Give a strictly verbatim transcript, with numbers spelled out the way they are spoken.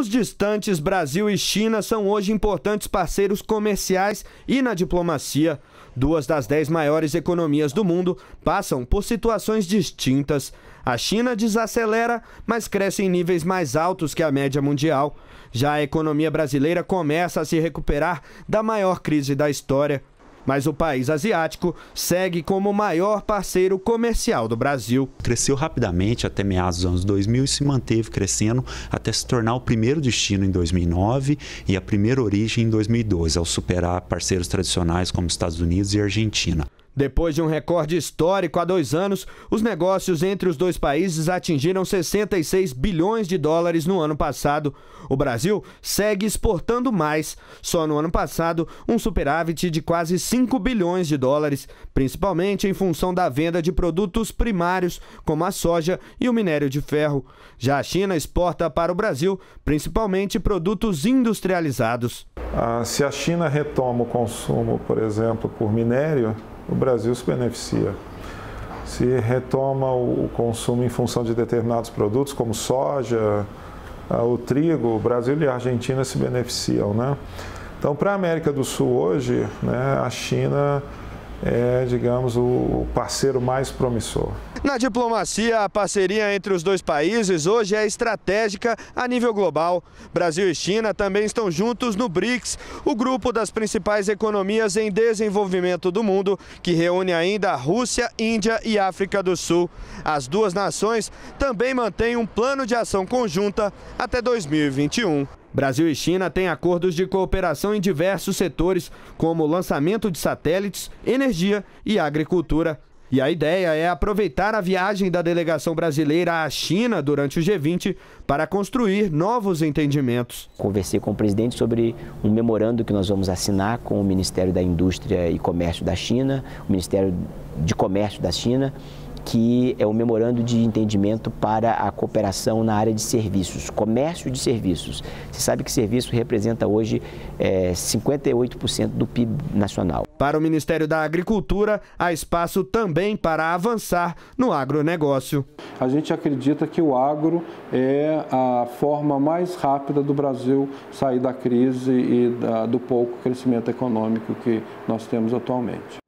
Os distantes Brasil e China são hoje importantes parceiros comerciais e na diplomacia. Duas das dez maiores economias do mundo passam por situações distintas. A China desacelera, mas cresce em níveis mais altos que a média mundial. Já a economia brasileira começa a se recuperar da maior crise da história. Mas o país asiático segue como o maior parceiro comercial do Brasil. Cresceu rapidamente até meados dos anos dois mil e se manteve crescendo até se tornar o primeiro destino em dois mil e nove e a primeira origem em dois mil e doze, ao superar parceiros tradicionais como Estados Unidos e Argentina. Depois de um recorde histórico há dois anos, os negócios entre os dois países atingiram sessenta e seis bilhões de dólares no ano passado. O Brasil segue exportando mais. Só no ano passado, um superávit de quase cinco bilhões de dólares, principalmente em função da venda de produtos primários, como a soja e o minério de ferro. Já a China exporta para o Brasil, principalmente produtos industrializados. Ah, se a China retoma o consumo, por exemplo, por minério, o Brasil se beneficia. Se retoma o consumo em função de determinados produtos, como soja, o trigo, o Brasil e a Argentina se beneficiam, né? Então, para a América do Sul hoje, né, a China é, digamos, o parceiro mais promissor. Na diplomacia, a parceria entre os dois países hoje é estratégica a nível global. Brasil e China também estão juntos no BRICS, o grupo das principais economias em desenvolvimento do mundo, que reúne ainda a Rússia, Índia e África do Sul. As duas nações também mantêm um plano de ação conjunta até dois mil e vinte e um. Brasil e China têm acordos de cooperação em diversos setores, como o lançamento de satélites, energia e agricultura. E a ideia é aproveitar a viagem da delegação brasileira à China durante o G vinte para construir novos entendimentos. Conversei com o presidente sobre um memorando que nós vamos assinar com o Ministério da Indústria e Comércio da China, o Ministério de Comércio da China, que é um memorando de entendimento para a cooperação na área de serviços, comércio de serviços. Você sabe que serviço representa hoje é, cinquenta e oito por cento do P I B nacional. Para o Ministério da Agricultura, há espaço também para avançar no agronegócio. A gente acredita que o agro é a forma mais rápida do Brasil sair da crise e da, do pouco crescimento econômico que nós temos atualmente.